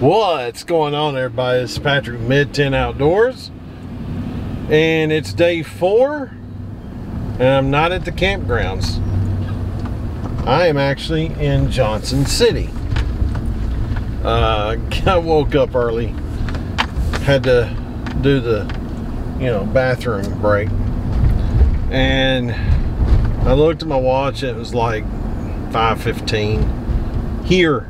What's going on, everybody? It's Patrick Mid 10 Outdoors, and it's day 4, and I'm not at the campgrounds. I am actually in Johnson City. I woke up early, had to do the bathroom break, and I looked at my watch and it was like 5:15 here.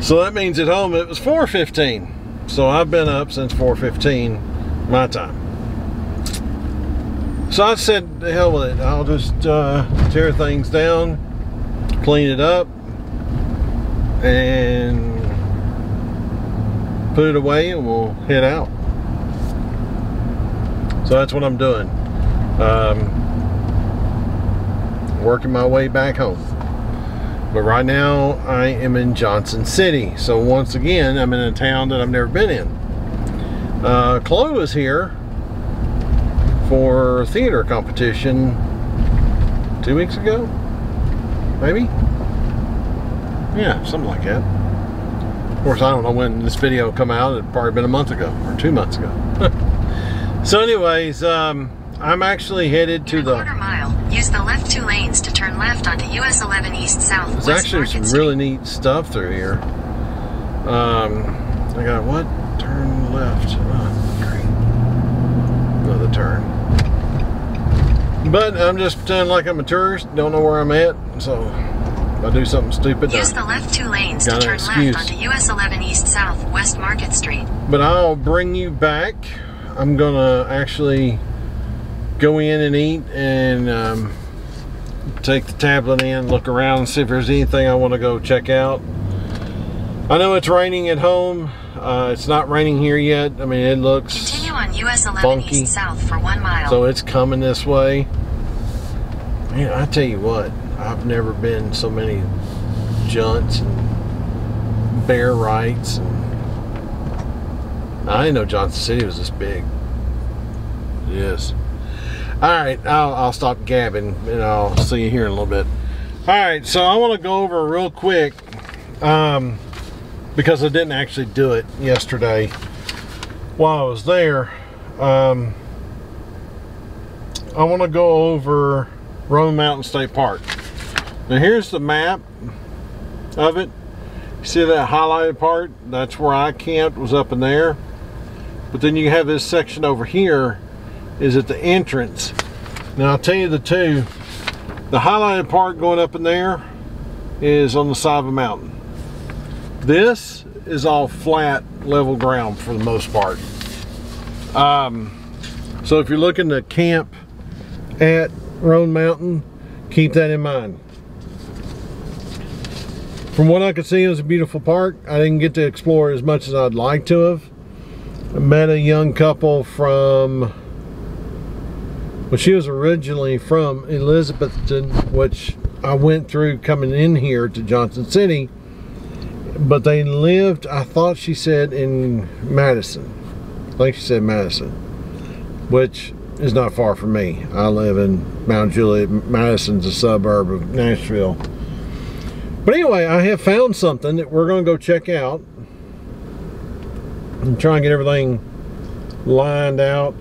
So that means at home it was 4:15. So I've been up since 4:15 my time. So I said, the hell with it. I'll just tear things down, clean it up, and put it away, and we'll head out. So that's what I'm doing. Working my way back home. But right now I am in Johnson City. So once again, I'm in a town that I've never been in. Chloe was here for theater competition 2 weeks ago, maybe? Yeah, something like that. Of course, I don't know when this video will come out. It'd probably been a month ago or 2 months ago. So anyways, I'm actually headed to the quarter mile. Use the left 2 lanes to turn left onto US 11 East South. There's actually some really neat stuff through here. I got what? Turn left. Oh, great. Another turn. But I'm just pretending like I'm a tourist. Don't know where I'm at. So if I do something stupid, use the left 2 lanes to turn left onto US 11 East South West Market Street. But I'll bring you back. I'm gonna actually go in and eat, and take the tablet in, look around and see if there's anything I want to go check out. I know it's raining at home. It's not raining here yet. I mean, it looks continue on US 11 funky. East South for 1 mile. So it's coming this way. Man, I tell you what, I've never been so many junts and bear rights, and I didn't know Johnson City was this big. It is. Alright, I'll stop gabbing and I'll see you here in a little bit. Alright, so I want to go over real quick, because I didn't actually do it yesterday while I was there. I want to go over Roan Mountain State Park. Now here's the map of it. You see that highlighted part? That's where I camped, was up in there. But then you have this section over here is at the entrance. Now I'll tell you the two. The highlighted part going up in there is on the side of a mountain. This is all flat, level ground for the most part. So if you're looking to camp at Roan Mountain, keep that in mind. From what I could see, it was a beautiful park. I didn't get to explore as much as I'd like to have. I met a young couple from, well, she was originally from Elizabethton, which I went through coming in here to Johnson City, but they lived, I thought she said, in Madison. I think she said Madison, which is not far from me. I live in Mount Juliet. Madison's a suburb of Nashville. But anyway, I have found something that we're going to go check out and try and get everything lined out.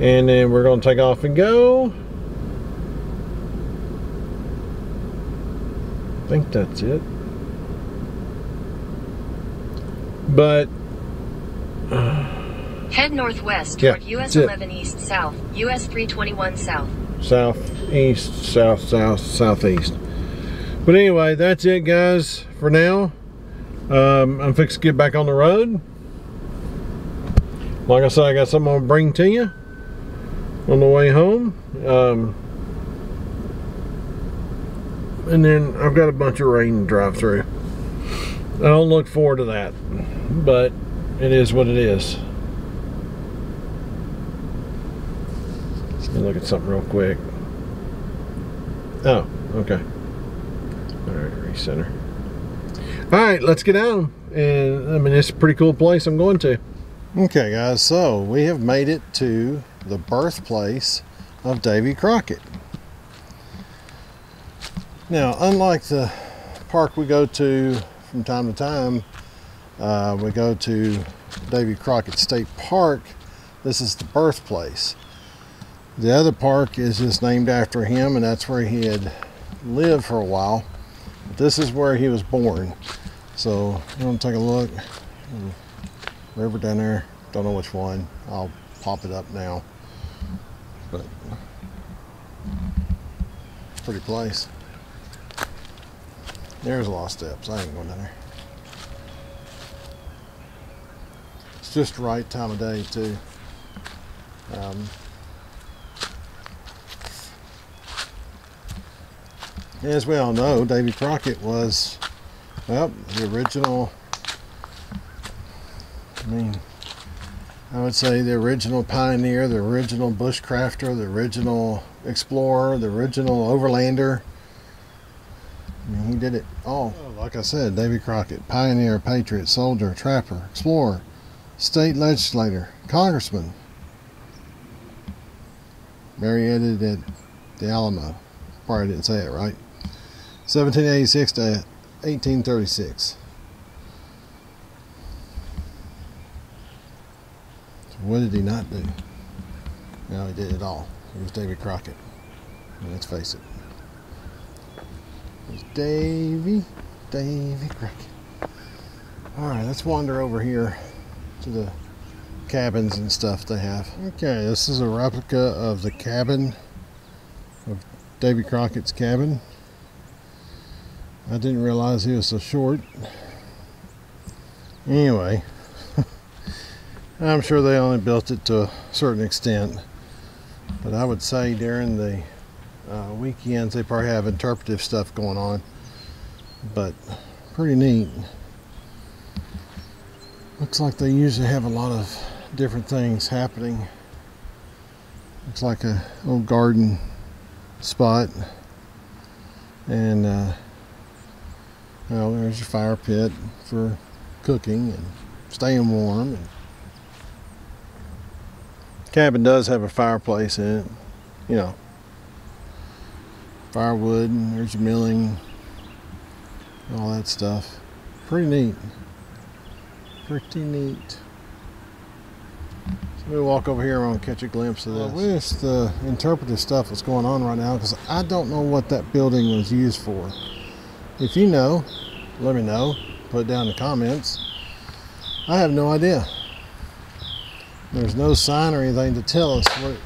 And then we're going to take off and go. I think that's it. But head northwest toward US 11 East South, US 321 South. Southeast, south, south, southeast. But anyway, that's it, guys, for now. I'm fixing to get back on the road. Like I said, I got something I'm gonna bring to you on the way home. And then I've got a bunch of rain to drive through. I don't look forward to that, but it is what it is. Let me look at something real quick. Oh, okay. All right, recenter. All right, let's get out. And I mean, it's a pretty cool place I'm going to. Okay, guys, so we have made it to the birthplace of Davy Crockett. Now, unlike the park we go to from time to time, we go to Davy Crockett State Park. This is the birthplace. The other park is just named after him, and that's where he had lived for a while. This is where he was born. So we're gonna take a look. River down there, don't know which one. I'll pop it up now. But pretty place. There's a lot of steps. I ain't going down there. It's just the right time of day too. As we all know, Davy Crockett was, well, the original, I would say the original pioneer, the original bushcrafter, the original explorer, the original overlander. I mean, he did it all. Oh, like I said, Davy Crockett, pioneer, patriot, soldier, trapper, explorer, state legislator, congressman. Married at the Alamo. Probably didn't say it right. 1786 to 1836. So what did he not do? No, he did it all. It was Davy Crockett. And let's face it. It was Davy Crockett. Alright, let's wander over here to the cabins and stuff they have. Okay, this is a replica of the cabin, of Davy Crockett's cabin. I didn't realize he was so short. Anyway, I'm sure they only built it to a certain extent, but I would say during the weekends they probably have interpretive stuff going on, but pretty neat. Looks like they usually have a lot of different things happening. Looks like a old garden spot, and well, there's your fire pit for cooking and staying warm. And cabin does have a fireplace in it, you know, firewood, and there's your milling, all that stuff. Pretty neat, pretty neat. We'll walk over here and catch a glimpse of this. I wish the interpretive stuff was going on right now, because I don't know what that building was used for. If you know, let me know. Put it down in the comments. I have no idea. There's no sign or anything to tell us what it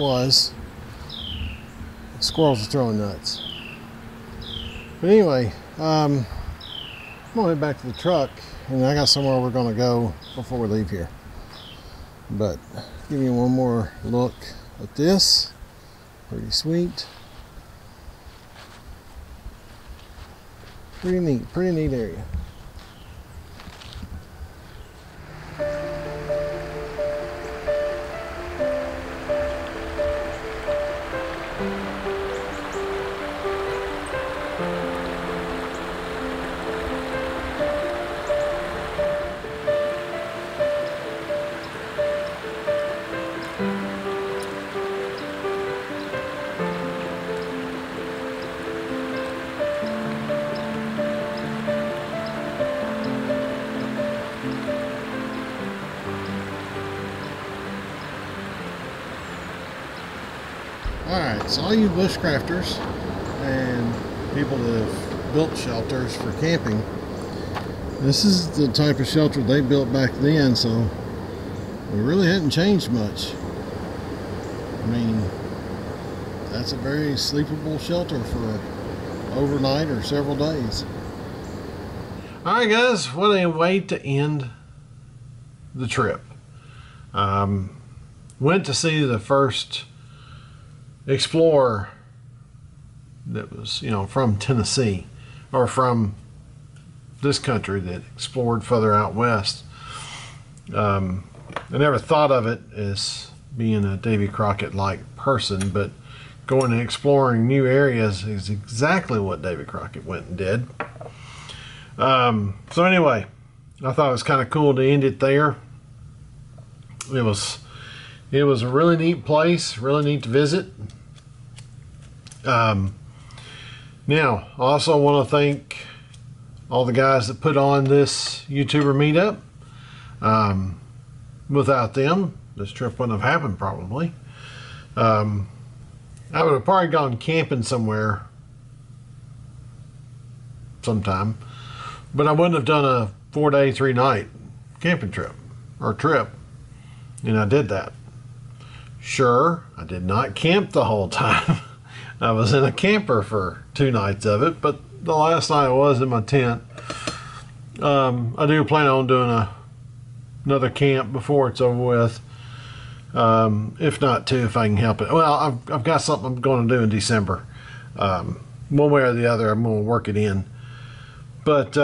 was. Squirrels are throwing nuts. But anyway, I'm going to head back to the truck, and I got somewhere we're going to go before we leave here. But give me one more look at this. Pretty sweet. Pretty neat area. Alright, so all you bushcrafters and people that have built shelters for camping, this is the type of shelter they built back then, so it really hadn't changed much. I mean, that's a very sleepable shelter for overnight or several days. Alright guys, what a way to end the trip. Went to see the first explorer that was, you know, from Tennessee, or from this country, that explored further out west. I never thought of it as being a Davy Crockett like person, but going and exploring new areas is exactly what Davy Crockett went and did. So anyway, I thought it was kind of cool to end it there. It was a really neat place, really neat to visit. Now, I also want to thank all the guys that put on this YouTuber meetup. Without them, this trip wouldn't have happened probably. I would have probably gone camping somewhere sometime, but I wouldn't have done a 4-day, 3-night camping trip or trip, and I did that. Sure, I did not camp the whole time. I was in a camper for 2 nights of it, but the last night I was in my tent. I do plan on doing another camp before it's over with. If not two, if I can help it. Well, I've got something I'm going to do in December. One way or the other, I'm going to work it in. But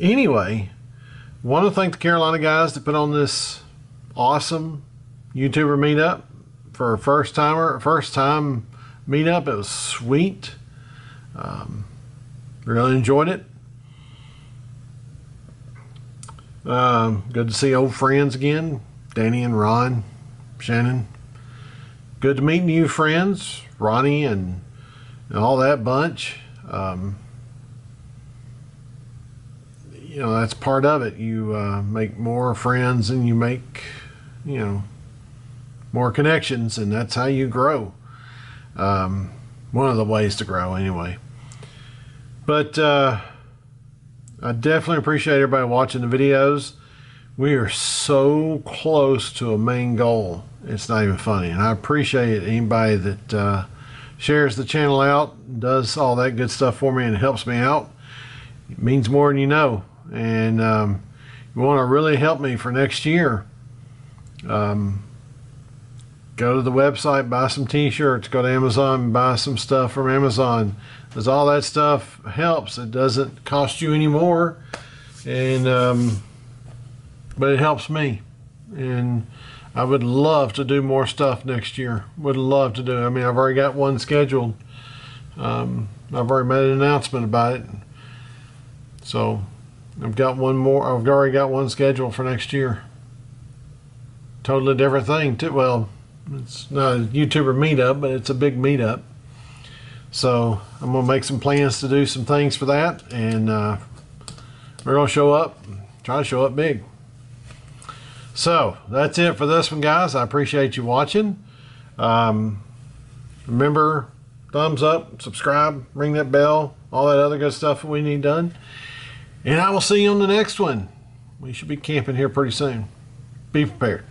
anyway, I want to thank the Carolina guys that put on this awesome YouTuber meetup for a first time meetup. It was sweet. Really enjoyed it. Good to see old friends again, Danny and Ron, Shannon. Good to meet new friends, Ronnie and all that bunch. You know, that's part of it. You make more friends and you make, you know, more connections, and that's how you grow. One of the ways to grow anyway. But I definitely appreciate everybody watching the videos. We are so close to a main goal, it's not even funny. And I appreciate anybody that shares the channel out, does all that good stuff for me and helps me out. It means more than you know. And you want to really help me for next year, go to the website, buy some t-shirts, go to Amazon, buy some stuff from Amazon, because all that stuff helps. It doesn't cost you any more, and but it helps me. And I would love to do more stuff next year. Would love to do it. I mean, I've already got one scheduled. I've already made an announcement about it. So I've got one more. I've already got one scheduled for next year. Totally different thing too. Well, it's not a YouTuber meetup, but it's a big meetup. So I'm going to make some plans to do some things for that. And we're going to show up, try to show up big. So that's it for this one, guys. I appreciate you watching. Remember, thumbs up, subscribe, ring that bell, all that other good stuff that we need done. And I will see you on the next one. We should be camping here pretty soon. Be prepared.